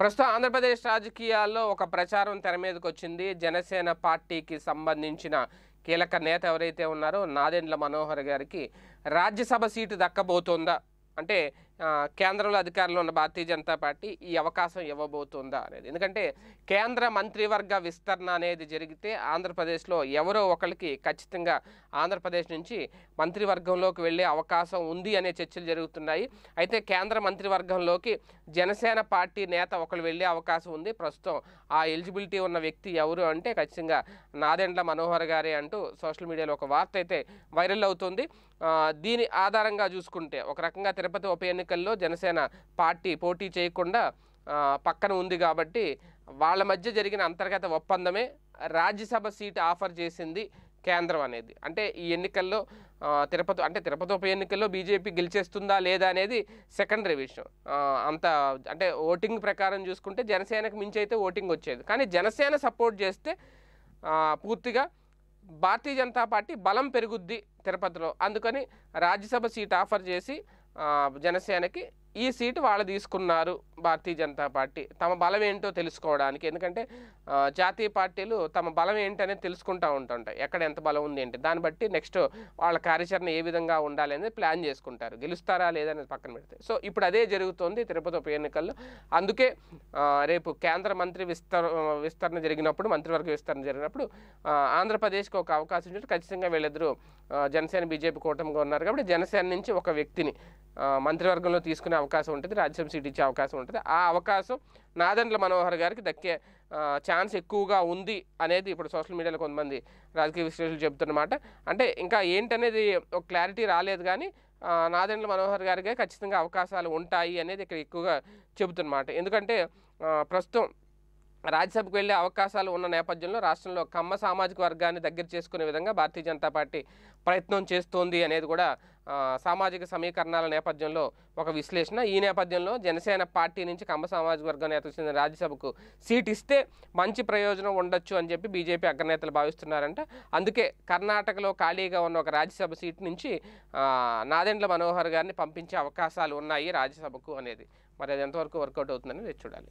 ప్రస్తుత ఆంధ్రప్రదేశ్ రాజకీయాల్లో ఒక ప్రచారం తెర మీదకి వచ్చింది. జనసేన పార్టీకి సంబంధించిన కీలక నేత ఎవరైతే ఉన్నారో నాదెండ్ల మనోహర్ గారికి రాజ్యసభ సీటు దక్కబోతుందా అంటే కేంద్రంలో అధికారంలో ఉన్న భారతీయ జనతా పార్టీ ఈ అవకాశం ఇవ్వబోతుందా అనేది. ఎందుకంటే కేంద్ర మంత్రివర్గ విస్తరణ అనేది జరిగితే ఆంధ్రప్రదేశ్లో ఎవరో ఒకరికి ఖచ్చితంగా ఆంధ్రప్రదేశ్ నుంచి మంత్రివర్గంలోకి వెళ్ళే అవకాశం ఉంది అనే చర్చలు జరుగుతున్నాయి. అయితే కేంద్ర మంత్రివర్గంలోకి జనసేన పార్టీ నేత ఒకరు వెళ్ళే అవకాశం ఉంది. ప్రస్తుతం ఆ ఎలిజిబిలిటీ ఉన్న వ్యక్తి ఎవరు అంటే ఖచ్చితంగా నాదెండ్ల మనోహర్ గారే అంటూ సోషల్ మీడియాలో ఒక వార్త అయితే వైరల్ అవుతుంది. దీని ఆధారంగా చూసుకుంటే ఒక రకంగా తిరుపతి ఉప ఎన్నికల్లో జనసేన పార్టీ పోటీ చేయకుండా పక్కన ఉంది కాబట్టి వాళ్ళ మధ్య జరిగిన అంతర్గత ఒప్పందమే రాజ్యసభ సీటు ఆఫర్ చేసింది కేంద్రం అనేది. అంటే ఈ ఎన్నికల్లో తిరుపతి ఉప ఎన్నికల్లో బీజేపీ గెలిచేస్తుందా లేదా అనేది సెకండరీ విషయం. అంత అంటే ఓటింగ్ ప్రకారం చూసుకుంటే జనసేనకు మించి అయితే ఓటింగ్ వచ్చేది, కానీ జనసేన సపోర్ట్ చేస్తే పూర్తిగా భారతీయ జనతా పార్టీ బలం పెరుగుద్ది తిరుపతిలో. అందుకని రాజ్యసభ సీటు ఆఫర్ చేసి జనసేనకి ఈ సీటు వాళ్ళు తీసుకున్నారు భారతీయ జనతా పార్టీ తమ బలం ఏంటో తెలుసుకోవడానికి. ఎందుకంటే జాతీయ పార్టీలు తమ బలం ఏంటనేది తెలుసుకుంటూ ఉంటుంటాయి, ఎక్కడ ఎంత బలం ఉంది ఏంటి దాన్ని బట్టి నెక్స్ట్ వాళ్ళ కార్యాచరణ ఏ విధంగా ఉండాలి అనేది ప్లాన్ చేసుకుంటారు, గెలుస్తారా లేదనేది పక్కన పెడితే. సో ఇప్పుడు అదే జరుగుతుంది తిరుపతి ఉప ఎన్నికల్లో. అందుకే రేపు కేంద్ర విస్తరణ జరిగినప్పుడు మంత్రివర్గ విస్తరణ జరిగినప్పుడు ఆంధ్రప్రదేశ్కి ఒక అవకాశం ఇచ్చి ఖచ్చితంగా వీళ్ళిద్దరూ జనసేన బీజేపీ కూటమిగా ఉన్నారు కాబట్టి జనసేన నుంచి ఒక వ్యక్తిని మంత్రివర్గంలో తీసుకునే అవకాశం ఉంటుంది, రాజ్యసభ సీట్ ఇచ్చే అవకాశం ఉంటుంది. ఆ అవకాశం నాదెండ్ల మనోహర్ గారికి దక్కే ఛాన్స్ ఎక్కువగా ఉంది అనేది ఇప్పుడు సోషల్ మీడియాలో కొంతమంది రాజకీయ విశ్లేషకులు చెబుతున్నమాట. అంటే ఇంకా ఏంటనేది ఒక క్లారిటీ రాలేదు, కానీ నాదెండ్ల మనోహర్ గారికి ఖచ్చితంగా అవకాశాలు ఉంటాయి అనేది ఇక్కడ ఎక్కువగా చెబుతున్నమాట. ఎందుకంటే ప్రస్తుతం రాజ్యసభకు వెళ్ళే అవకాశాలు ఉన్న నేపథ్యంలో రాష్ట్రంలో కమ్మ సామాజిక వర్గాన్ని దగ్గర చేసుకునే విధంగా భారతీయ జనతా పార్టీ ప్రయత్నం చేస్తోంది అనేది కూడా సామాజిక సమీకరణాల నేపథ్యంలో ఒక విశ్లేషణ. ఈ నేపథ్యంలో జనసేన పార్టీ నుంచి కమ్మ సామాజిక వర్గం నేతకు చెందిన రాజ్యసభకు సీట్ ఇస్తే మంచి ప్రయోజనం ఉండొచ్చు అని చెప్పి బీజేపీ అగ్రనేతలు భావిస్తున్నారంట. అందుకే కర్ణాటకలో ఖాళీగా ఉన్న ఒక రాజ్యసభ సీటు నుంచి నాదెండ్ల మనోహర్ గారిని పంపించే అవకాశాలు ఉన్నాయి రాజ్యసభకు అనేది. మరి అది ఎంతవరకు వర్కౌట్ అవుతుందని చూడాలి.